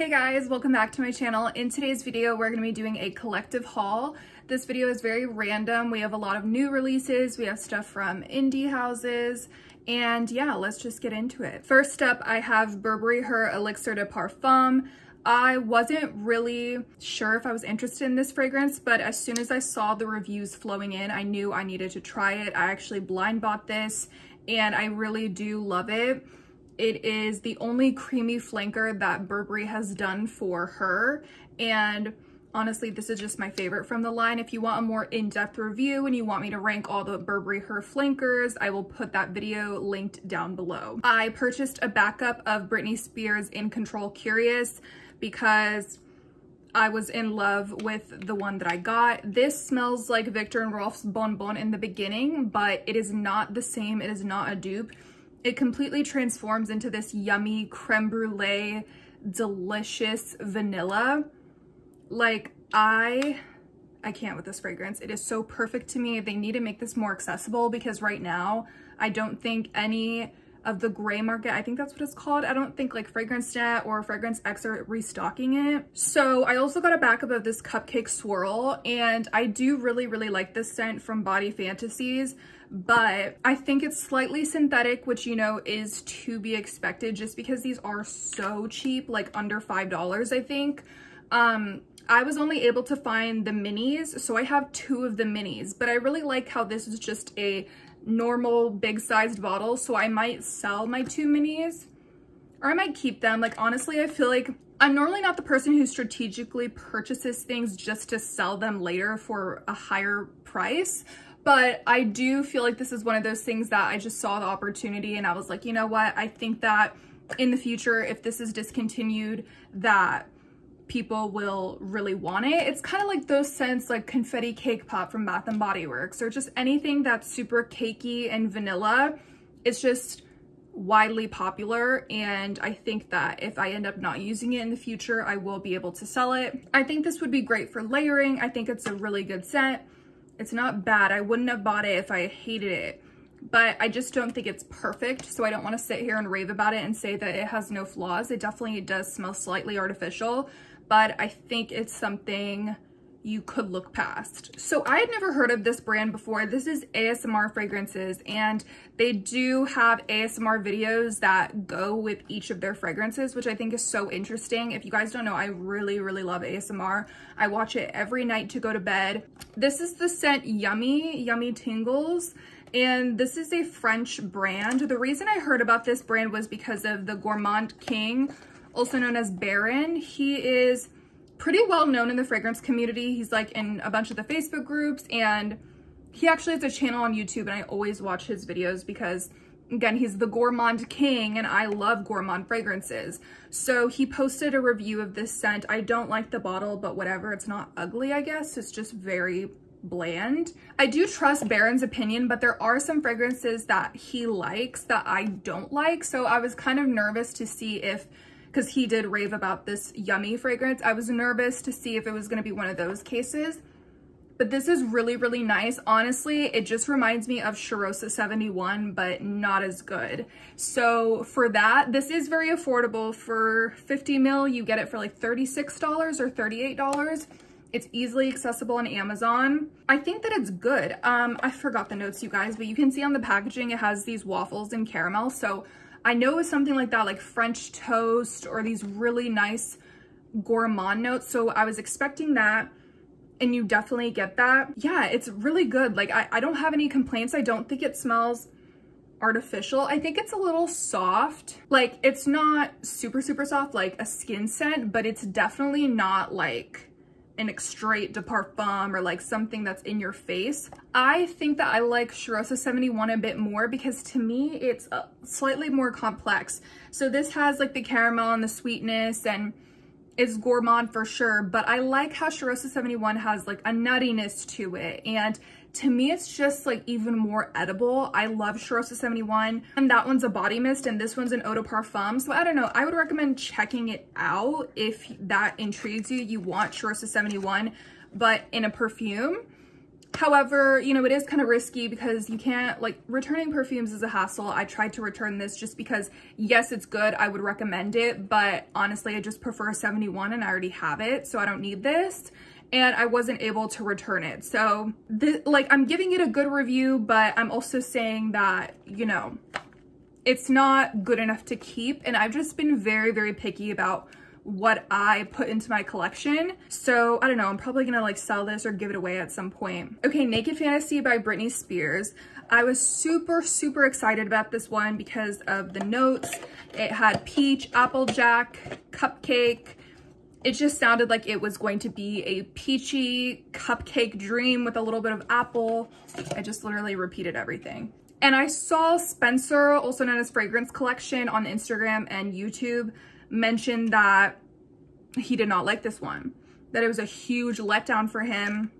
Hey guys, welcome back to my channel. In today's video, we're going to be doing a collective haul. This video is very random. We have a lot of new releases. We have stuff from indie houses. And yeah, let's just get into it. First up, I have Burberry, her Elixir de Parfum. I wasn't really sure if I was interested in this fragrance, but as soon as I saw the reviews flowing in, I knew I needed to try it. I actually blind bought this and I really do love it. It is the only creamy flanker that Burberry has done for her. And honestly, this is just my favorite from the line. If you want a more in-depth review and you want me to rank all the Burberry Her flankers, I will put that video linked down below. I purchased a backup of Britney Spears' In Control Curious because I was in love with the one that I got. This smells like Viktor and Rolf's Bonbon in the beginning, but it is not the same. It is not a dupe. It completely transforms into this yummy creme brulee, delicious vanilla. Like, I can't with this fragrance. It is so perfect to me. They need to make this more accessible because right now, I don't think any of the gray market, I think that's what it's called. I don't think like FragranceNet or FragranceX are restocking it. So I also got a backup of this Cupcake Swirl, and I do really, really like this scent from Body Fantasies. But I think it's slightly synthetic, which, you know, is to be expected just because these are so cheap, like under $5, I think. I was only able to find the minis, so I have two of the minis, but I really like how this is just a normal big sized bottle, so I might sell my two minis or I might keep them. Like, honestly, I feel like I'm normally not the person who strategically purchases things just to sell them later for a higher price. But I do feel like this is one of those things that I just saw the opportunity and I was like, you know what? I think that in the future, if this is discontinued, that people will really want it. It's kind of like those scents like Confetti Cake Pop from Bath and Body Works, or just anything that's super cakey and vanilla. It's just widely popular, and I think that if I end up not using it in the future, I will be able to sell it. I think this would be great for layering. I think it's a really good scent. It's not bad. I wouldn't have bought it if I hated it, but I just don't think it's perfect. So I don't want to sit here and rave about it and say that it has no flaws. It definitely does smell slightly artificial, but I think it's something you could look past. So I had never heard of this brand before. This is ASMR Fragrances, and they do have ASMR videos that go with each of their fragrances, which I think is so interesting. If you guys don't know, I really, really love ASMR. I watch it every night to go to bed. This is the scent Yummy, Yummy Tingles, and this is a French brand. The reason I heard about this brand was because of the Gourmand King, also known as Baron. He is pretty well known in the fragrance community. He's like in a bunch of the Facebook groups, and he actually has a channel on YouTube, and I always watch his videos because, again, he's the Gourmand King and I love gourmand fragrances. So he posted a review of this scent. I don't like the bottle, but whatever. It's not ugly, I guess. It's just very bland. I do trust Baron's opinion, but there are some fragrances that he likes that I don't like. So I was kind of nervous to see if, because he did rave about this Yummy fragrance, I was nervous to see if it was going to be one of those cases. But this is really, really nice. Honestly, it just reminds me of Shirosa 71, but not as good. So for that, this is very affordable. For 50 mil, you get it for like $36 or $38. It's easily accessible on Amazon. I think that it's good. I forgot the notes, you guys, but you can see on the packaging, it has these waffles and caramel. So I know it was something like that, like French toast or these really nice gourmand notes. So I was expecting that, and you definitely get that. Yeah, it's really good. Like, I don't have any complaints. I don't think it smells artificial. I think it's a little soft. Like, it's not super, super soft, like a skin scent, but it's definitely not like an Extrait de Parfum or like something that's in your face. I think that I like Shirosa 71 a bit more because to me it's slightly more complex. So this has like the caramel and the sweetness, and it's gourmand for sure, but I like how Shirosa 71 has like a nuttiness to it, and to me it's just like even more edible. I love Shirosa 71, and that one's a body mist and this one's an eau de parfum. So I don't know, I would recommend checking it out if that intrigues you. You want Shirosa 71 but in a perfume. However, you know, it is kind of risky because you can't, like, returning perfumes is a hassle. I tried to return this just because, yes, it's good. I would recommend it, but honestly, I just prefer 71 and I already have it, so I don't need this. And I wasn't able to return it. So, I'm giving it a good review, but I'm also saying that, you know, it's not good enough to keep. And I've just been very, very picky about what I put into my collection. So, I don't know, I'm probably gonna, like, sell this or give it away at some point. Okay, Naked Fantasy by Britney Spears. I was super, super excited about this one because of the notes. It had peach, applejack, cupcake. It just sounded like it was going to be a peachy cupcake dream with a little bit of apple. I just literally repeated everything. And I saw Spencer, also known as Fragrance Collection, on Instagram and YouTube, mention that he did not like this one, that it was a huge letdown for him.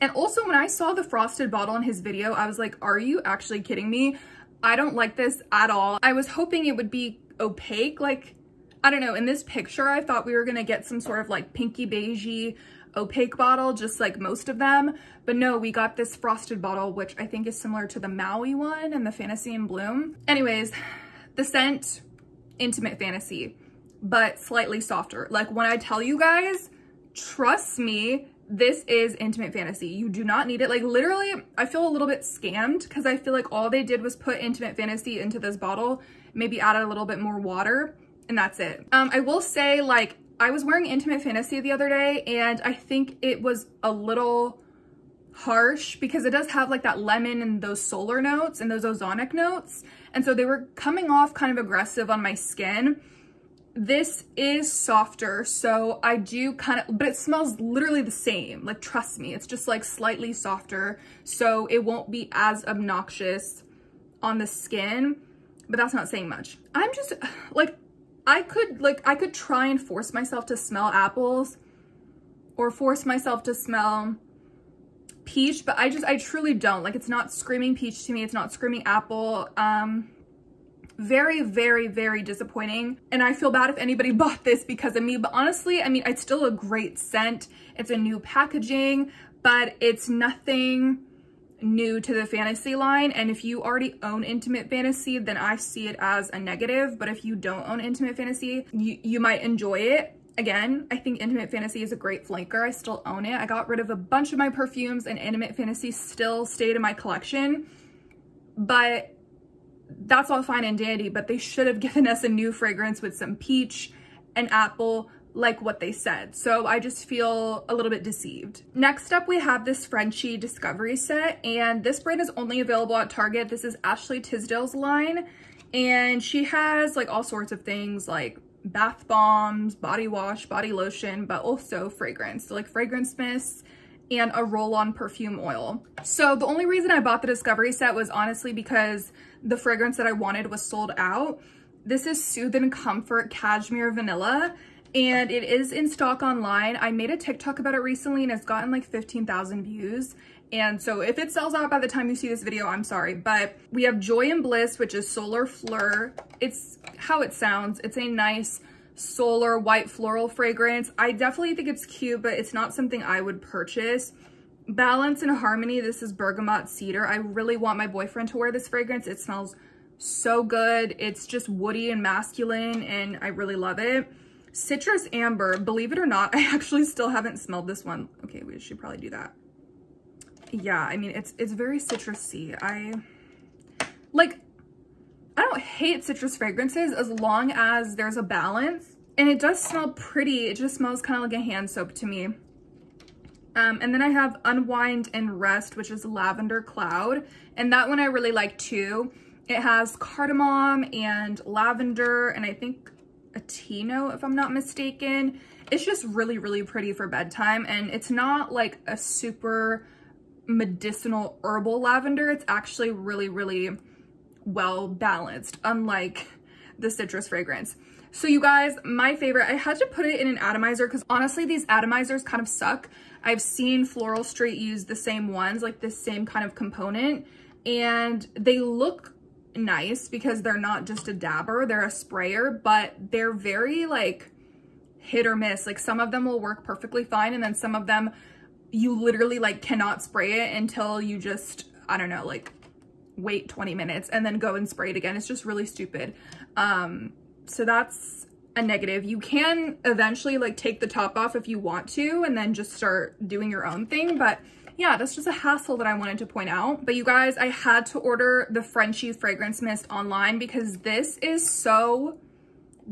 And also, when I saw the frosted bottle in his video, I was like, are you actually kidding me? I don't like this at all. I was hoping it would be opaque, like, I don't know, in this picture, I thought we were gonna get some sort of like pinky beigey opaque bottle, just like most of them. But no, we got this frosted bottle, which I think is similar to the Maui one and the Fantasy in Bloom. Anyways, the scent, Intimate Fantasy, but slightly softer. Like, when I tell you guys, trust me, this is Intimate Fantasy. You do not need it. Like, literally, I feel a little bit scammed because I feel like all they did was put Intimate Fantasy into this bottle, maybe added a little bit more water, and that's it. I will say, like, I was wearing Intimate Fantasy the other day and I think it was a little harsh because it does have like that lemon and those solar notes and those ozonic notes. And so they were coming off kind of aggressive on my skin. This is softer, so I do kind of, but it smells literally the same. Like, trust me, it's just like slightly softer. So it won't be as obnoxious on the skin, but that's not saying much. I'm just like, I could try and force myself to smell apples or force myself to smell peach, but I truly don't. Like, it's not screaming peach to me. It's not screaming apple. Very, very, very disappointing. And I feel bad if anybody bought this because of me, but honestly, I mean, it's still a great scent. It's a new packaging, but it's nothing new to the fantasy line. And if you already own Intimate Fantasy, then I see it as a negative. But if you don't own Intimate Fantasy, you might enjoy it. Again, I think Intimate Fantasy is a great flanker. I still own it. I got rid of a bunch of my perfumes and Intimate Fantasy still stayed in my collection, but that's all fine and dandy. But they should have given us a new fragrance with some peach and apple, like what they said. So I just feel a little bit deceived. Next up, we have this Frenshe Discovery set, and this brand is only available at Target. This is Ashley Tisdale's line, and she has like all sorts of things like bath bombs, body wash, body lotion, but also fragrance, so like fragrance mists and a roll-on perfume oil. So the only reason I bought the Discovery set was honestly because the fragrance that I wanted was sold out. This is Soothe and Comfort Cashmere Vanilla, and it is in stock online. I made a TikTok about it recently and it's gotten like 15,000 views. And so if it sells out by the time you see this video, I'm sorry. But we have Joy and Bliss, which is Solar Fleur. It's how it sounds. It's a nice solar white floral fragrance. I definitely think it's cute, but it's not something I would purchase. Balance and Harmony, this is Bergamot Cedar. I really want my boyfriend to wear this fragrance. It smells so good. It's just woody and masculine and I really love it. Citrus Amber, believe it or not, I actually still haven't smelled this one. Okay, we should probably do that. Yeah, I mean, it's very citrusy. I don't hate citrus fragrances as long as there's a balance. And it does smell pretty. It just smells kind of like a hand soap to me. And then I have Unwind and Rest, which is Lavender Cloud. And that one I really like too. It has cardamom and lavender and I think a tea note, if I'm not mistaken. It's just really, really pretty for bedtime. And it's not like a super medicinal herbal lavender. It's actually really, really well balanced, unlike the citrus fragrance. So you guys, my favorite, I had to put it in an atomizer because honestly, these atomizers kind of suck. I've seen Floral Street use the same ones, like this same kind of component, and they look nice because they're not just a dabber, they're a sprayer, but they're very like hit or miss. Like some of them will work perfectly fine and then some of them you literally like cannot spray it until you just, I don't know, like wait 20 minutes and then go and spray it again. It's just really stupid. So that's a negative. You can eventually like take the top off if you want to and then just start doing your own thing. But yeah, that's just a hassle that I wanted to point out. But you guys, I had to order the Frenshe fragrance mist online because this is so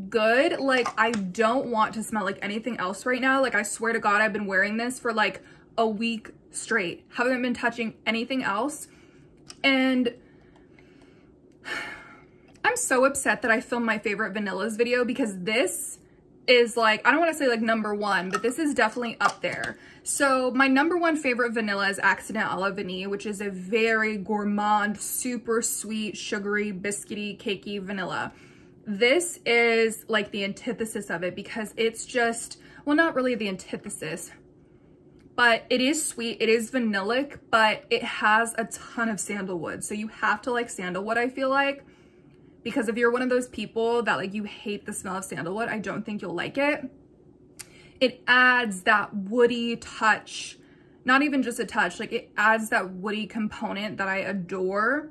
good. Like, I don't want to smell like anything else right now. Like, I swear to God, I've been wearing this for like a week straight. Haven't been touching anything else. And I'm so upset that I filmed my favorite vanillas video because this is like, I don't want to say like number one, but this is definitely up there. So my number one favorite vanilla is Accident à la Vanille, which is a very gourmand, super sweet, sugary, biscuity, cakey vanilla. This is like the antithesis of it because it's just, well, not really the antithesis, but it is sweet, it is vanillic, but it has a ton of sandalwood. So you have to like sandalwood, I feel like, because if you're one of those people that like you hate the smell of sandalwood, I don't think you'll like it. It adds that woody touch, not even just a touch, like it adds that woody component that I adore.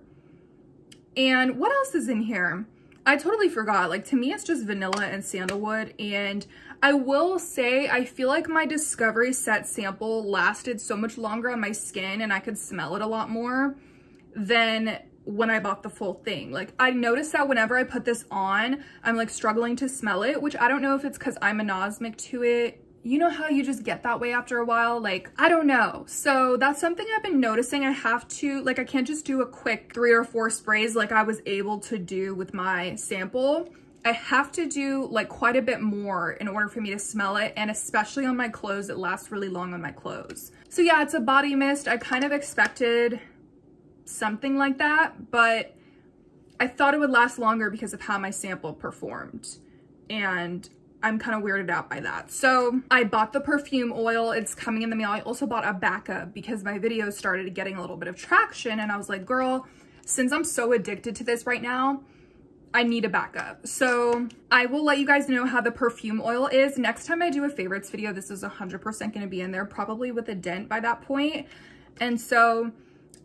And what else is in here? I totally forgot. Like, to me, it's just vanilla and sandalwood. And I will say, I feel like my Discovery Set sample lasted so much longer on my skin and I could smell it a lot more than when I bought the full thing. Like, I noticed that whenever I put this on, I'm like struggling to smell it, which I don't know if it's because I'm anosmic to it. You know how you just get that way after a while? Like, I don't know. So that's something I've been noticing. I have to, like, I can't just do a quick 3 or 4 sprays like I was able to do with my sample. I have to do like quite a bit more in order for me to smell it. And especially on my clothes, it lasts really long on my clothes. So yeah, it's a body mist. I kind of expected something like that, but I thought it would last longer because of how my sample performed. And I'm kind of weirded out by that. So I bought the perfume oil. It's coming in the mail. I also bought a backup because my videos started getting a little bit of traction. And I was like, girl, since I'm so addicted to this right now, I need a backup. So I will let you guys know how the perfume oil is. Next time I do a favorites video, this is 100% going to be in there, probably with a dent by that point. And so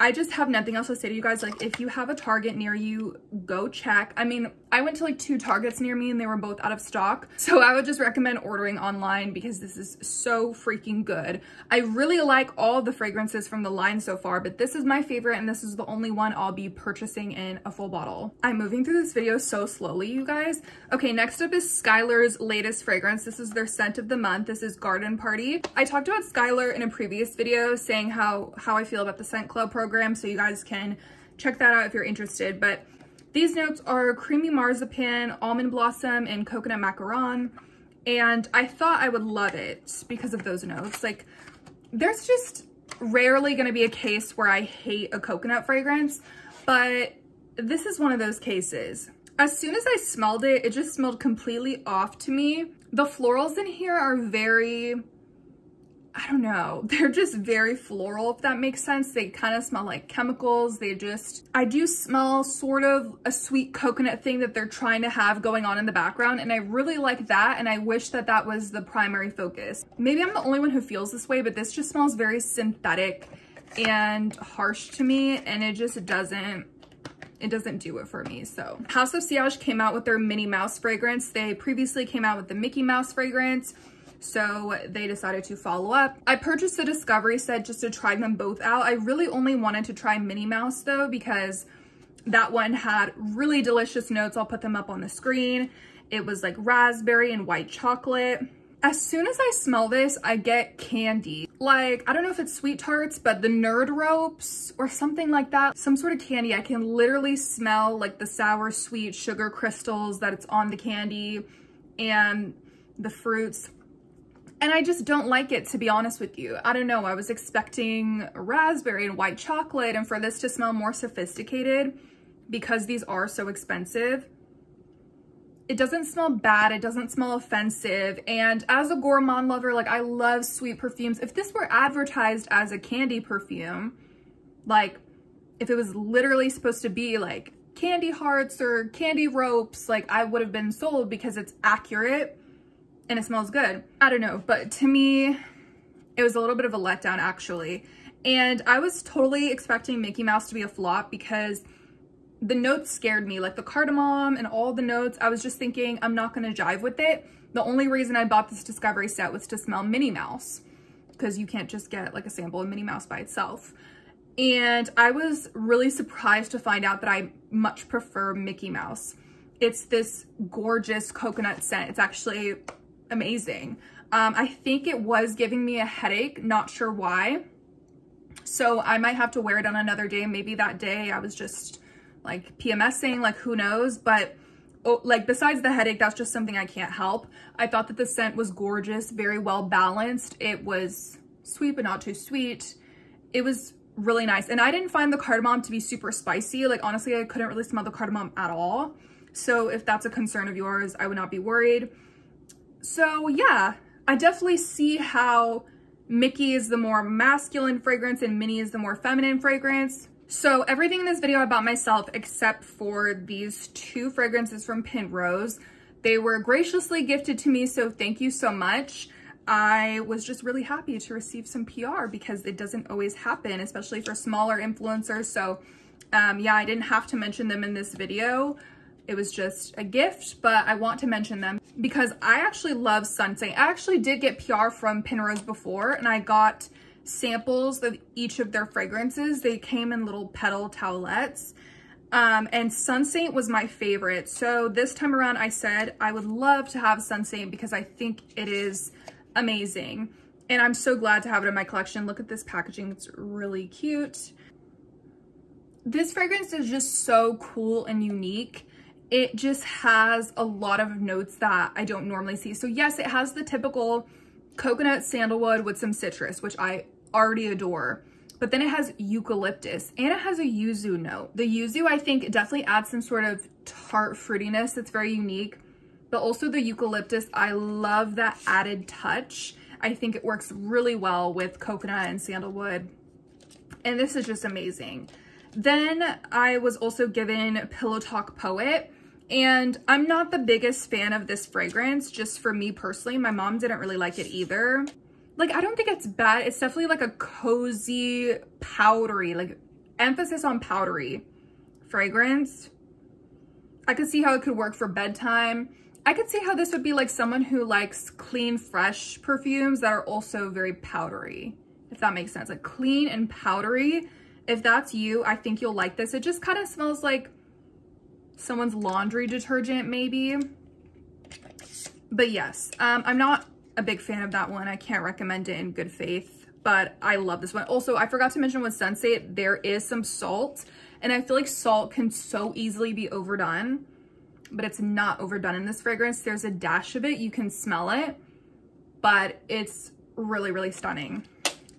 I just have nothing else to say to you guys. Like, if you have a Target near you, go check. I mean, I went to like 2 Targets near me and they were both out of stock. So I would just recommend ordering online because this is so freaking good. I really like all the fragrances from the line so far, but this is my favorite and this is the only one I'll be purchasing in a full bottle. I'm moving through this video so slowly, you guys. Okay, next up is Skylar's latest fragrance. This is their scent of the month. This is Garden Party. I talked about Skylar in a previous video saying how I feel about the Scent Club program. So you guys can check that out if you're interested. But these notes are creamy marzipan, almond blossom, and coconut macaron. And I thought I would love it because of those notes. Like, there's just rarely going to be a case where I hate a coconut fragrance, but this is one of those cases. As soon as I smelled it, it just smelled completely off to me. The florals in here are very, I don't know, they're just very floral, if that makes sense. They kind of smell like chemicals. They just, I do smell sort of a sweet coconut thing that they're trying to have going on in the background. And I really like that. And I wish that that was the primary focus. Maybe I'm the only one who feels this way, but this just smells very synthetic and harsh to me. And it just doesn't, it doesn't do it for me. So House of Siage came out with their Minnie Mouse fragrance. They previously came out with the Mickey Mouse fragrance. So they decided to follow up. I purchased the Discovery Set just to try them both out. I really only wanted to try Minnie Mouse though, because that one had really delicious notes. I'll put them up on the screen. It was like raspberry and white chocolate. As soon as I smell this, I get candy. Like, I don't know if it's Sweet Tarts, but the Nerd Ropes or something like that. Some sort of candy. I can literally smell like the sour, sweet sugar crystals that it's on the candy and the fruits. And I just don't like it, to be honest with you. I don't know, I was expecting raspberry and white chocolate and for this to smell more sophisticated because these are so expensive. It doesn't smell bad, it doesn't smell offensive. And as a gourmand lover, like, I love sweet perfumes. If this were advertised as a candy perfume, like if it was literally supposed to be like candy hearts or candy ropes, like I would have been sold because it's accurate and it smells good. I don't know, but to me, It was a little bit of a letdown, actually. And I was totally expecting Mickey Mouse to be a flop because the notes scared me, like the cardamom and all the notes. I was just thinking, I'm not going to jive with it. The only reason I bought this discovery set was to smell Minnie Mouse, because you can't just get like a sample of Minnie Mouse by itself. And I was really surprised to find out that I much prefer Mickey Mouse. It's this gorgeous coconut scent. It's actually amazing. I think it was giving me a headache, not sure why. So I might have to wear it on another day. Maybe that day I was just like PMSing, like who knows, but oh, like besides the headache, that's just something I can't help. I thought that the scent was gorgeous, very well balanced. It was sweet, but not too sweet. It was really nice. And I didn't find the cardamom to be super spicy. Like honestly, I couldn't really smell the cardamom at all. So if that's a concern of yours, I would not be worried. So yeah, I definitely see how Mickey is the more masculine fragrance and Minnie is the more feminine fragrance. So everything in this video I bought myself except for these two fragrances from Pinrose. They were graciously gifted to me, so thank you so much. I was just really happy to receive some PR because it doesn't always happen, especially for smaller influencers. So yeah, I didn't have to mention them in this video. It was just a gift, but I want to mention them because I actually love Sun Saint. I actually did get PR from Pinrose before, and I got samples of each of their fragrances. They came in little petal towelettes, and Sun Saint was my favorite. So this time around, I said I would love to have Sun Saint because I think it is amazing, and I'm so glad to have it in my collection. Look at this packaging. It's really cute. This fragrance is just so cool and unique. It just has a lot of notes that I don't normally see. So yes, it has the typical coconut sandalwood with some citrus, which I already adore, but then it has eucalyptus and it has a yuzu note. The yuzu, I think, definitely adds some sort of tart fruitiness that's very unique, but also the eucalyptus, I love that added touch. I think it works really well with coconut and sandalwood, and this is just amazing. Then I was also given Pillow Talk Poet, and I'm not the biggest fan of this fragrance, just for me personally. My mom didn't really like it either. Like, I don't think it's bad. It's definitely like a cozy, powdery, like emphasis on powdery fragrance. I could see how it could work for bedtime. I could see how this would be like someone who likes clean, fresh perfumes that are also very powdery, if that makes sense. Like clean and powdery. If that's you, I think you'll like this. It just kind of smells like someone's laundry detergent maybe, but yes, I'm not a big fan of that one. I can't recommend it in good faith, but I love this one. Also, I forgot to mention with Sun Saint, there is some salt, and I feel like salt can so easily be overdone, but it's not overdone in this fragrance. There's a dash of it, you can smell it, but it's really, really stunning.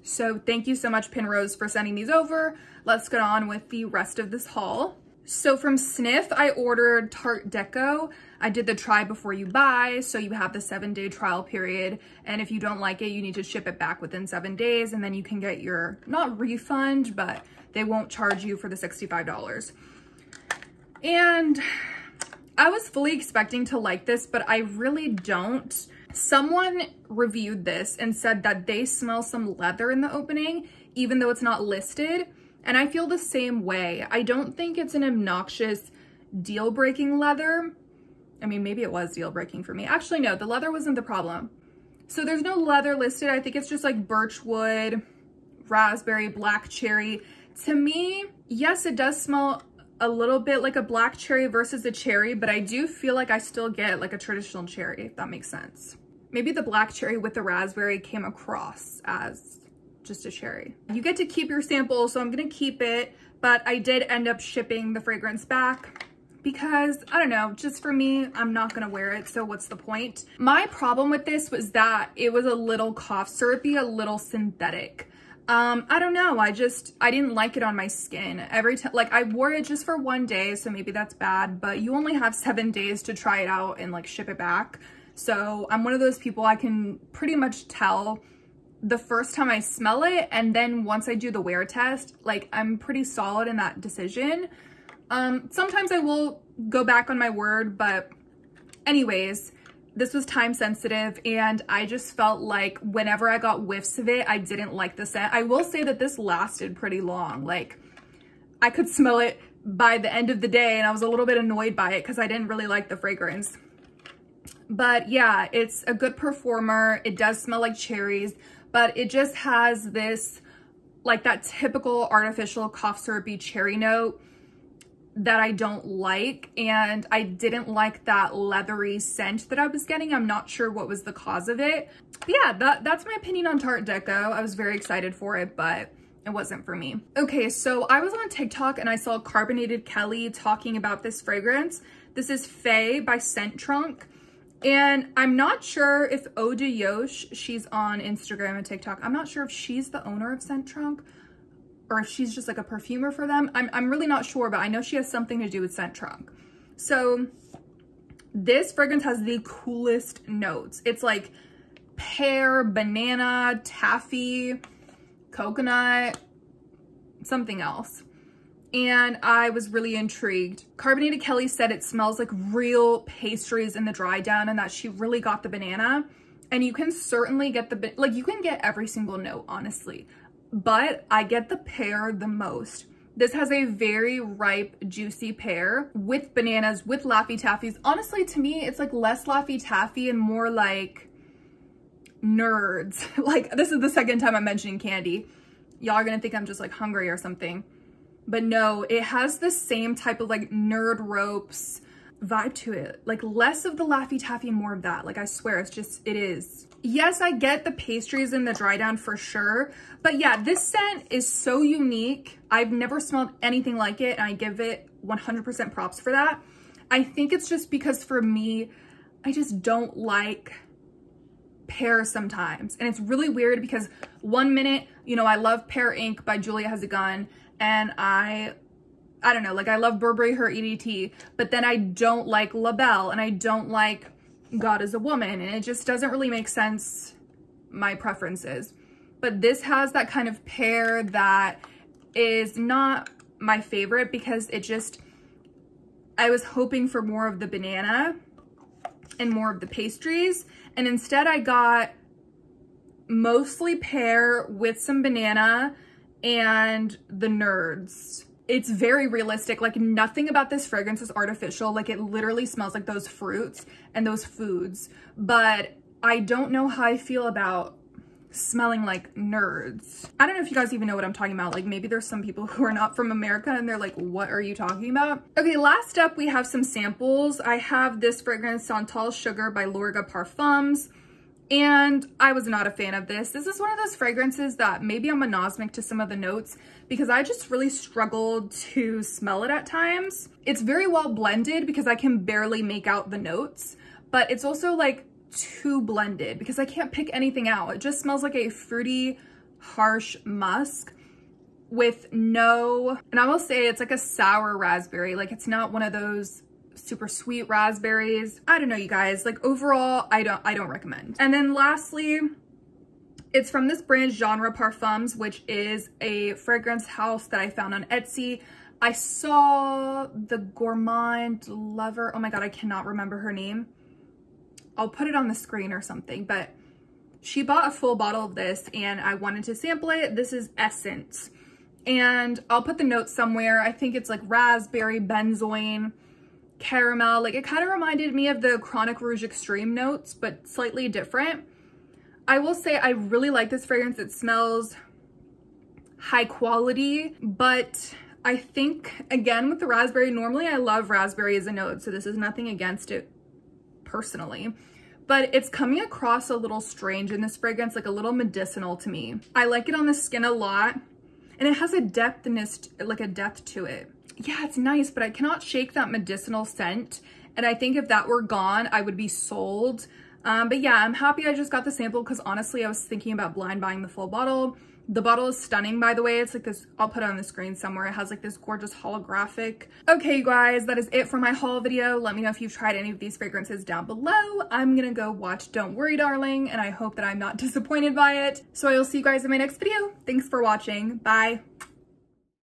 So thank you so much, Pinrose, for sending these over. Let's get on with the rest of this haul. So from Sniff, I ordered Tart Deco. I did the try before you buy, so you have the 7-day trial period, and if you don't like it, you need to ship it back within 7 days, and then you can get your, not refund, but they won't charge you for the $65. And I was fully expecting to like this, but I really don't. Someone reviewed this and said that they smell some leather in the opening, even though it's not listed. And I feel the same way. I don't think it's an obnoxious deal-breaking leather. I mean, maybe it was deal-breaking for me. Actually, no, the leather wasn't the problem. So there's no leather listed. I think it's just like birchwood, raspberry, black cherry. To me, yes, it does smell a little bit like a black cherry versus a cherry, but I do feel like I still get like a traditional cherry, if that makes sense. Maybe the black cherry with the raspberry came across as just a cherry. You get to keep your sample, so I'm gonna keep it, but I did end up shipping the fragrance back because, I don't know, just for me, I'm not gonna wear it, so what's the point? My problem with this was that it was a little cough syrupy, a little synthetic. I don't know, I didn't like it on my skin. Every time, like I wore it just for 1 day, so maybe that's bad, but you only have 7 days to try it out and like ship it back. So I'm one of those people, I can pretty much tell the first time I smell it, and then once I do the wear test, like I'm pretty solid in that decision. Sometimes I will go back on my word, but anyways, This was time sensitive, and I just felt like whenever I got whiffs of it, I didn't like the scent. I will say that this lasted pretty long. Like, I could smell it by the end of the day, and I was a little bit annoyed by it because I didn't really like the fragrance. But yeah, it's a good performer. It does smell like cherries, but it just has this, like, that typical artificial cough syrupy cherry note that I don't like, and I didn't like that leathery scent that I was getting. I'm not sure what was the cause of it. But yeah, that's my opinion on Tart Deco. I was very excited for it, but it wasn't for me. Okay, so I was on TikTok and I saw Carbonated Kelly talking about this fragrance. This is Faye by Scent Trunk. And I'm not sure if Ode Yosh, she's on Instagram and TikTok, I'm not sure if she's the owner of Scent Trunk or if she's just like a perfumer for them. I'm really not sure, but I know she has something to do with Scent Trunk. So this fragrance has the coolest notes. It's like pear, banana, taffy, coconut, something else. And I was really intrigued. Carbonated Kelly said it smells like real pastries in the dry down, and that she really got the banana. And you can certainly get the, like, you can get every single note, honestly. But I get the pear the most. This has a very ripe, juicy pear with bananas, with Laffy Taffies. Honestly, to me, it's like less Laffy Taffy and more like nerds. Like, this is the second time I'm mentioning candy. Y'all are gonna think I'm just like hungry or something. But no, it has the same type of like nerd ropes vibe to it. Like, less of the Laffy Taffy, more of that. Like, I swear, it's just, it is. Yes, I get the pastries in the dry down for sure. But yeah, this scent is so unique. I've never smelled anything like it, and I give it 100% props for that. I think it's just because for me, I just don't like pear sometimes. And it's really weird because one minute, you know, I love Pear Ink by Julia Has a Gun, and I don't know, like, I love Burberry, her EDT, but then I don't like La Belle, and I don't like God Is a Woman, and it just doesn't really make sense, my preferences. But this has that kind of pear that is not my favorite because it just, I was hoping for more of the banana and more of the pastries, and instead I got mostly pear with some banana and the nerds. It's very realistic. Like, nothing about this fragrance is artificial. Like, it literally smells like those fruits and those foods. But I don't know how I feel about smelling like nerds. I don't know if you guys even know what I'm talking about. Like, maybe there's some people who are not from America and they're like, what are you talking about? Okay, last up, we have some samples. I have this fragrance, Santal Sugar by Lorga Parfums. And I was not a fan of this. This is one of those fragrances that maybe I'm anosmic to some of the notes because I just really struggled to smell it at times. It's very well blended because I can barely make out the notes, but it's also like too blended because I can't pick anything out. It just smells like a fruity, harsh musk with no, and I will say it's like a sour raspberry. Like, it's not one of those super sweet raspberries. I don't know, you guys, like, overall I don't recommend. And then lastly, it's from this brand Genre Parfums, which is a fragrance house that I found on Etsy. I saw the Gourmand Lover, oh my god, I cannot remember her name. I'll put it on the screen or something, but she bought a full bottle of this and I wanted to sample it. This is Essence, and I'll put the notes somewhere. I think it's like raspberry, benzoin, caramel. Like, it kind of reminded me of the Chronic Rouge Extreme notes, but slightly different. I will say I really like this fragrance. It smells high quality, but I think, again, with the raspberry, normally I love raspberry as a note, so this is nothing against it personally, but it's coming across a little strange in this fragrance, like a little medicinal to me. I like it on the skin a lot, and it has a depthness, like a depth to it. Yeah, it's nice, but I cannot shake that medicinal scent. And I think if that were gone, I would be sold. But yeah, I'm happy I just got the sample because honestly, I was thinking about blind buying the full bottle. The bottle is stunning, by the way. It's like this, I'll put it on the screen somewhere. It has like this gorgeous holographic. Okay, you guys, that is it for my haul video. Let me know if you've tried any of these fragrances down below. I'm gonna go watch Don't Worry, Darling, and I hope that I'm not disappointed by it. So I will see you guys in my next video. Thanks for watching. Bye.